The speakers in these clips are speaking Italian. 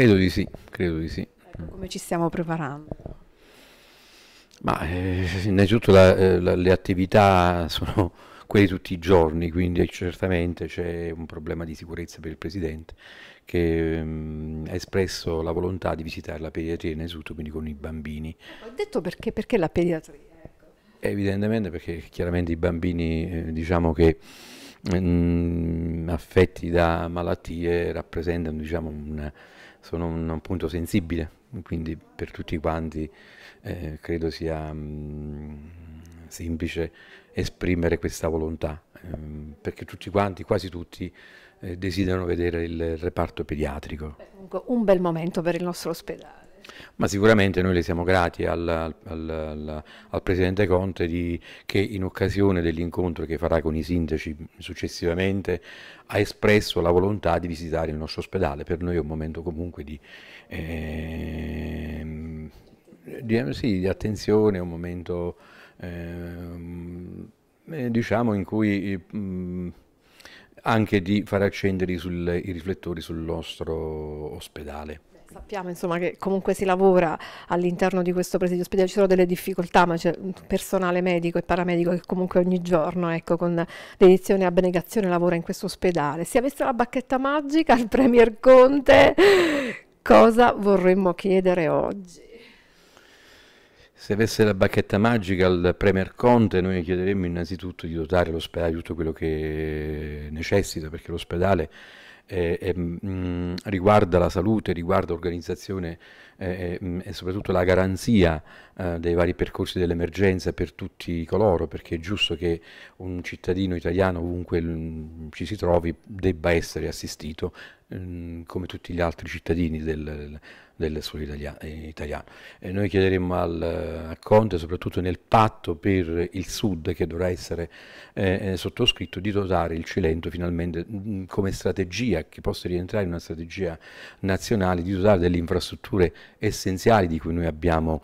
Credo di sì, credo di sì. Come ci stiamo preparando? Ma innanzitutto le attività sono quelle di tutti i giorni, quindi certamente c'è un problema di sicurezza per il Presidente che ha espresso la volontà di visitare la pediatria in Esuto, quindi con i bambini. Ho detto perché la pediatria? Evidentemente perché chiaramente i bambini diciamo che affetti da malattie rappresentano, diciamo, sono un punto sensibile, quindi per tutti quanti credo sia semplice esprimere questa volontà, perché tutti quanti, quasi tutti, desiderano vedere il reparto pediatrico. Comunque un bel momento per il nostro ospedale. Ma sicuramente noi le siamo grati al Presidente Conte che in occasione dell'incontro che farà con i sindaci successivamente ha espresso la volontà di visitare il nostro ospedale. Per noi è un momento comunque di attenzione, un momento diciamo in cui anche di far accendere i riflettori sul nostro ospedale. Sappiamo insomma che comunque si lavora all'interno di questo presidio ospedale, ci sono delle difficoltà, ma c'è personale medico e paramedico che comunque ogni giorno, ecco, con dedizione e abnegazione lavora in questo ospedale. Se avesse la bacchetta magica il Premier Conte, cosa vorremmo chiedere oggi? Se avesse la bacchetta magica al Premier Conte, noi chiederemmo innanzitutto di dotare l'ospedale di tutto quello che necessita, perché l'ospedale riguarda la salute, riguarda l'organizzazione e soprattutto la garanzia dei vari percorsi dell'emergenza per tutti coloro, perché è giusto che un cittadino italiano ovunque ci si trovi debba essere assistito come tutti gli altri cittadini del suolo italiano. E noi chiederemo a Conte, soprattutto nel patto per il Sud che dovrà essere sottoscritto, di dotare il Cilento finalmente come strategia, che possa rientrare in una strategia nazionale, di dotare delle infrastrutture essenziali di cui noi abbiamo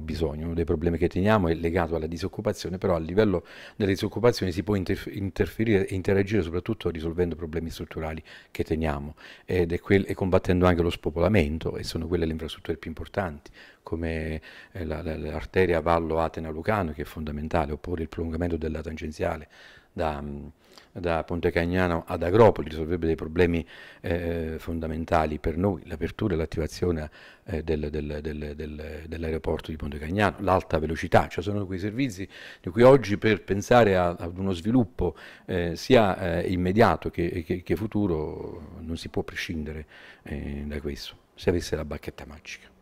bisogno. Uno dei problemi che teniamo è legato alla disoccupazione, però a livello della disoccupazione si può interferire e interagire soprattutto risolvendo problemi strutturali che teniamo. E combattendo anche lo spopolamento, e sono quelle le infrastrutture più importanti, come l'arteria Vallo-Atena-Lucano, che è fondamentale, oppure il prolungamento della tangenziale da Pontecagnano ad Agropoli, risolverebbe dei problemi fondamentali per noi, l'apertura e l'attivazione dell'aeroporto di Pontecagnano, l'alta velocità, cioè sono quei servizi di cui oggi per pensare ad uno sviluppo sia immediato che futuro non si può prescindere da questo, se avesse la bacchetta magica.